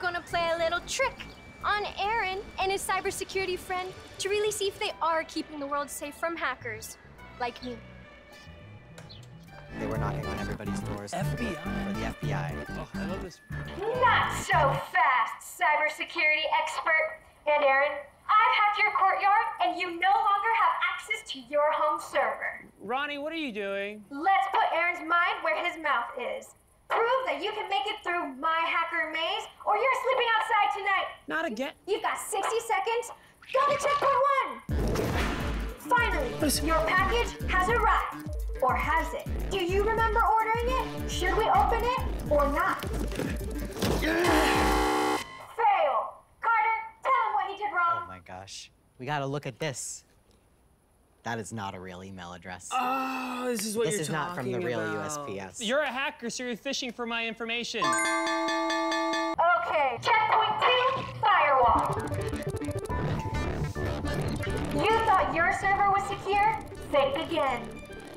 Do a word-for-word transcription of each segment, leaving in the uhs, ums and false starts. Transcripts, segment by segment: gonna play a little trick on Aaron and his cybersecurity friend to really see if they are keeping the world safe from hackers like me. They were knocking on everybody's doors. F B I? For the F B I. Oh, I love this. Not so fast, cybersecurity expert. And Aaron, I've hacked your courtyard, and you no longer have access to your home server. Ronnie, what are you doing? Let's put Aaron's mind where his mouth is. Prove that you can make it through my hacker maze, or you're sleeping outside tonight. Not again. You've got sixty seconds. Go to checkpoint one. Finally, Listen. Your package has arrived. Or has it? Do you remember ordering it? Should we open it or not? Fail. Carter, tell him what he did wrong. Oh my gosh. We gotta look at this. That is not a real email address. Oh, this is what this you're talking about. This is not from the real about. U S P S. You're a hacker, so you're phishing for my information. Okay, checkpoint two, firewall. You thought your server was secure? Think again.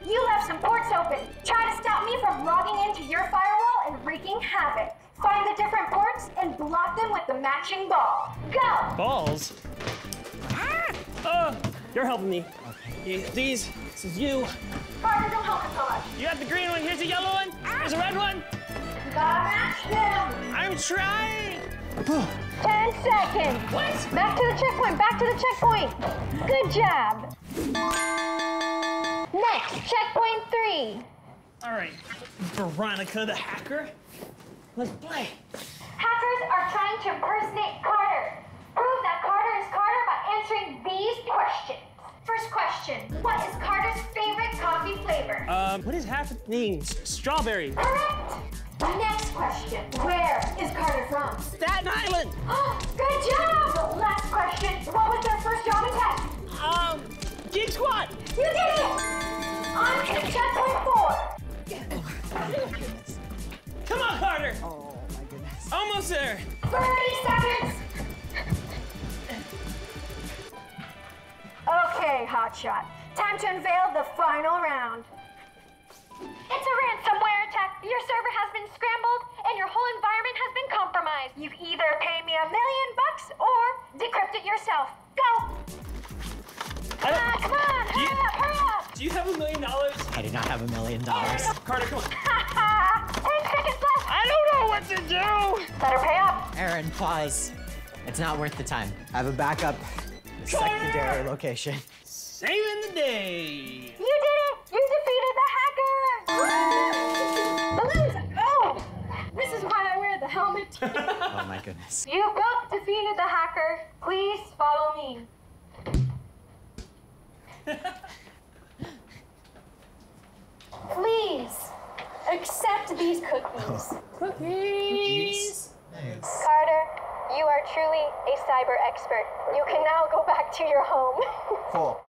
You left some ports open. Try to stop me from logging into your firewall and wreaking havoc. Find the different ports and block them with the matching ball. Go! Balls? Ah! Uh, you're helping me. Okay. These, this is you. Carter, don't help us so much. You have the green one, here's the yellow one, here's the red one. You gotta match them. I'm trying. Ten seconds. What? Back to the checkpoint, back to the checkpoint. Good job. Next, checkpoint three. All right, Veronica the hacker, let's play. Hackers are trying to impersonate Carter. Prove that Carter is Carter by answering these questions. First question, what is Carter's favorite coffee flavor? Um, what is happening? Strawberry. Correct. Next question, where is Carter from? Staten Island. Oh, good job. Last question, what was their first job in tech? Um, Geek Squad. You did it! On to checkpoint four. Come on, Carter! Oh, my goodness. Almost there. thirty seconds. Okay, hotshot. Time to unveil the final round. It's a ransomware attack. Your server has been scrambled, and your whole environment has been compromised. You either pay me a million bucks or decrypt it yourself. Go! Come on, come on, hurry up, hurry up! Do you have a million dollars? I do not have a million dollars. Carter, come on. Ten seconds left! I don't know what to do! Better pay up. Aaron, pause. It's not worth the time. I have a backup secondary location. Saving the day! You did it! You defeated the hacker! Balloons! Oh! This is why I wear the helmet. Oh my goodness. You both defeated the hacker. Please follow me. Please accept these cookies. Cookies. Nice. Carter, you are truly a cyber expert. You can now go back to your home. Cool.